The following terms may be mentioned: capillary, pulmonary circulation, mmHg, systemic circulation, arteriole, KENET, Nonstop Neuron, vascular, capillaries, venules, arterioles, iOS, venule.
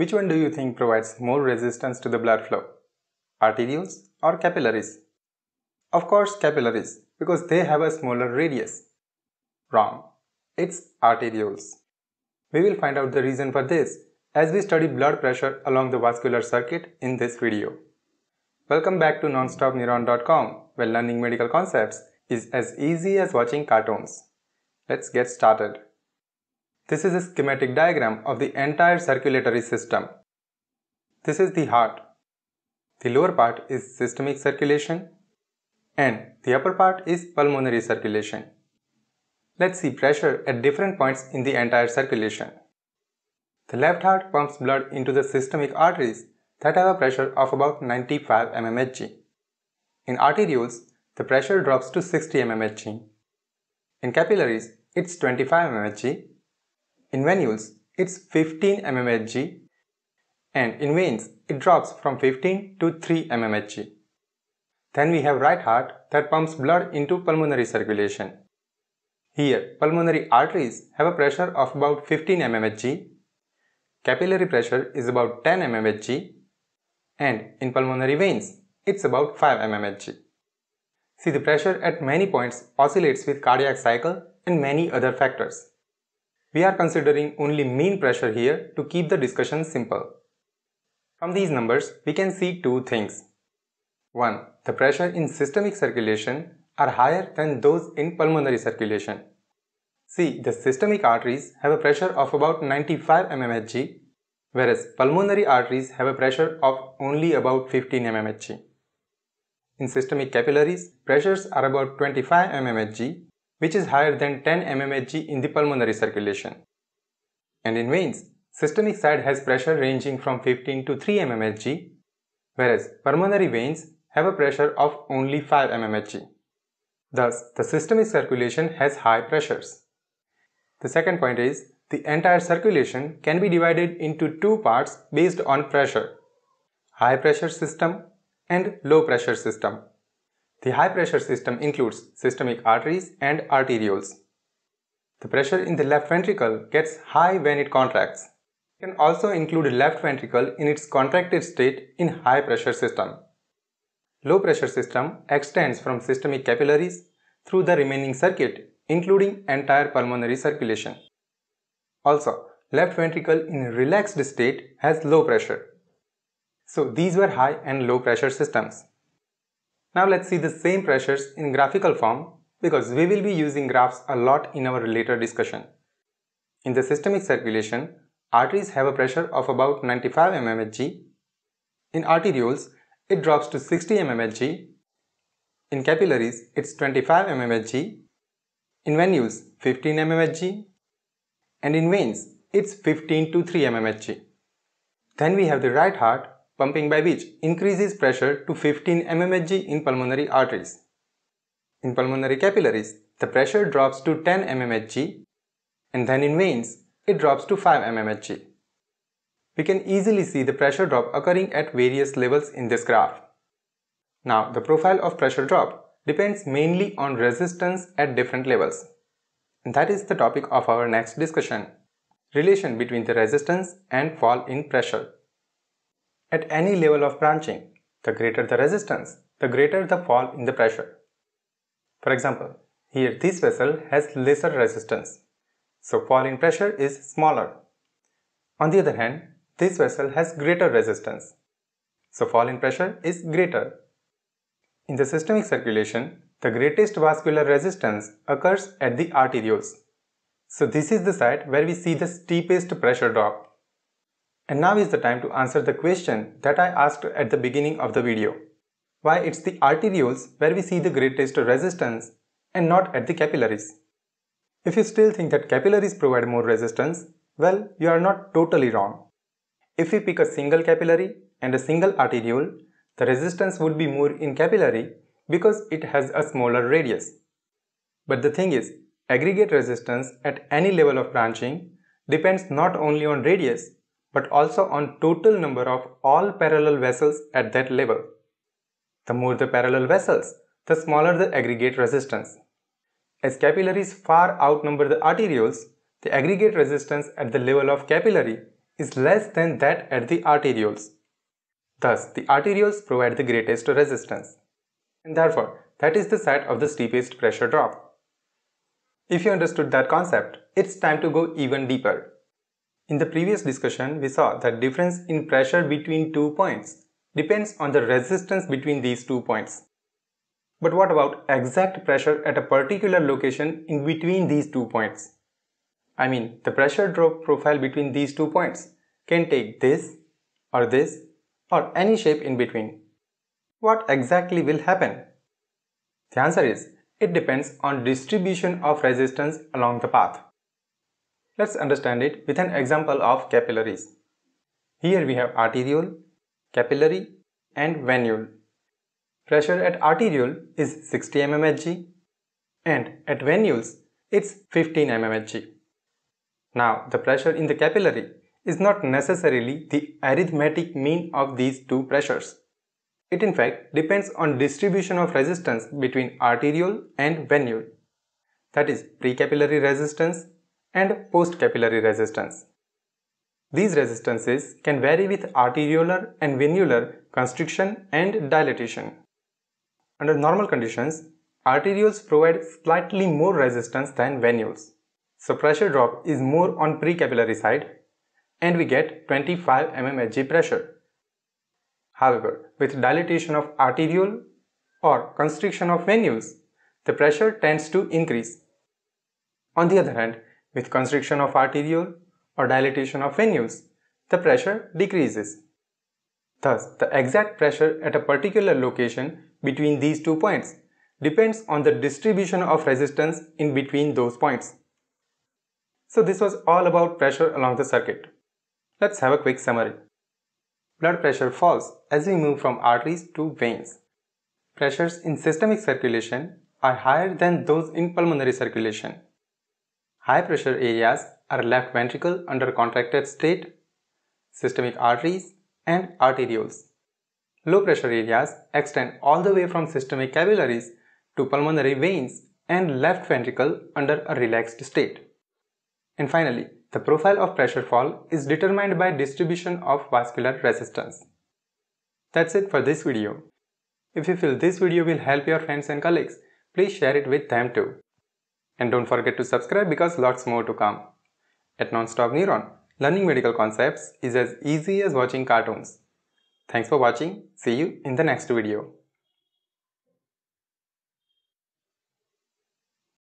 Which one do you think provides more resistance to the blood flow? Arterioles or capillaries? Of course capillaries, because they have a smaller radius. Wrong. It's arterioles. We will find out the reason for this as we study blood pressure along the vascular circuit in this video. Welcome back to nonstopneuron.com, where learning medical concepts is as easy as watching cartoons. Let's get started. This is a schematic diagram of the entire circulatory system. This is the heart. The lower part is systemic circulation and the upper part is pulmonary circulation. Let's see pressure at different points in the entire circulation. The left heart pumps blood into the systemic arteries that have a pressure of about 95 mmHg. In arterioles, the pressure drops to 60 mmHg. In capillaries, it's 25 mmHg. In venules, it's 15 mmHg. And in veins, it drops from 15 to 3 mmHg. Then we have right heart that pumps blood into pulmonary circulation. Here, pulmonary arteries have a pressure of about 15 mmHg, capillary pressure is about 10 mmHg, and in pulmonary veins, it's about 5 mmHg. See, the pressure at many points oscillates with cardiac cycle and many other factors. We are considering only mean pressure here to keep the discussion simple. From these numbers, we can see two things. 1. The pressure in systemic circulation are higher than those in pulmonary circulation. See, the systemic arteries have a pressure of about 95 mmHg, whereas pulmonary arteries have a pressure of only about 15 mmHg. In systemic capillaries, pressures are about 25 mmHg, which is higher than 10 mmHg in the pulmonary circulation. And in veins, systemic side has pressure ranging from 15 to 3 mmHg, whereas pulmonary veins have a pressure of only 5 mmHg. Thus, the systemic circulation has high pressures. The second point is, the entire circulation can be divided into two parts based on pressure: high pressure system and low pressure system. The high pressure system includes systemic arteries and arterioles. The pressure in the left ventricle gets high when it contracts. It can also include left ventricle in its contracted state in high pressure system. Low pressure system extends from systemic capillaries through the remaining circuit, including entire pulmonary circulation. Also, left ventricle in a relaxed state has low pressure. So these were high and low pressure systems. Now let's see the same pressures in graphical form, because we will be using graphs a lot in our later discussion. In the systemic circulation, arteries have a pressure of about 95 mmHg. In arterioles, it drops to 60 mmHg, in capillaries it's 25 mmHg, in venules 15 mmHg, and in veins it's 15 to 3 mmHg. Then we have the right heart pumping, by which increases pressure to 15 mmHg in pulmonary arteries. In pulmonary capillaries, the pressure drops to 10 mmHg, and then in veins it drops to 5 mmHg. We can easily see the pressure drop occurring at various levels in this graph. Now, the profile of pressure drop depends mainly on resistance at different levels. And that is the topic of our next discussion: relation between the resistance and fall in pressure. At any level of branching, the greater the resistance, the greater the fall in the pressure. For example, here this vessel has lesser resistance, so fall in pressure is smaller. On the other hand, this vessel has greater resistance, so fall in pressure is greater. In the systemic circulation, the greatest vascular resistance occurs at the arterioles. So this is the side where we see the steepest pressure drop. And now is the time to answer the question that I asked at the beginning of the video: why it's the arterioles where we see the greatest resistance and not at the capillaries? If you still think that capillaries provide more resistance, well, you are not totally wrong. If we pick a single capillary and a single arteriole, the resistance would be more in capillary because it has a smaller radius. But the thing is, aggregate resistance at any level of branching depends not only on radius but also on total number of all parallel vessels at that level. The more the parallel vessels, the smaller the aggregate resistance. As capillaries far outnumber the arterioles, the aggregate resistance at the level of capillary is less than that at the arterioles. Thus, the arterioles provide the greatest resistance, and therefore, that is the site of the steepest pressure drop. If you understood that concept, it's time to go even deeper. In the previous discussion, we saw that difference in pressure between 2 points depends on the resistance between these 2 points. But what about exact pressure at a particular location in between these 2 points? I mean, the pressure drop profile between these 2 points can take this or any shape in between. What exactly will happen? The answer is, it depends on distribution of resistance along the path. Let's understand it with an example of capillaries. Here we have arteriole, capillary and venule. Pressure at arteriole is 60 mmHg and at venules it's 15 mmHg. Now the pressure in the capillary is not necessarily the arithmetic mean of these two pressures. It in fact depends on distribution of resistance between arteriole and venule, that is pre-capillary resistance and post-capillary resistance. These resistances can vary with arteriolar and venular constriction and dilatation. Under normal conditions, arterioles provide slightly more resistance than venules. So pressure drop is more on pre-capillary side and we get 25 mmHg pressure. However, with dilatation of arteriole or constriction of venules, the pressure tends to increase. On the other hand, with constriction of arteriole or dilatation of venules, the pressure decreases. Thus, the exact pressure at a particular location between these 2 points depends on the distribution of resistance in between those points. So this was all about pressure along the circuit. Let's have a quick summary. Blood pressure falls as we move from arteries to veins. Pressures in systemic circulation are higher than those in pulmonary circulation. High pressure areas are left ventricle under contracted state, systemic arteries and arterioles. Low pressure areas extend all the way from systemic capillaries to pulmonary veins and left ventricle under a relaxed state. And finally, the profile of pressure fall is determined by distribution of vascular resistance. That's it for this video. If you feel this video will help your friends and colleagues, please share it with them too. And don't forget to subscribe because lots more to come. At Nonstop Neuron, learning medical concepts is as easy as watching cartoons. Thanks for watching. See you in the next video.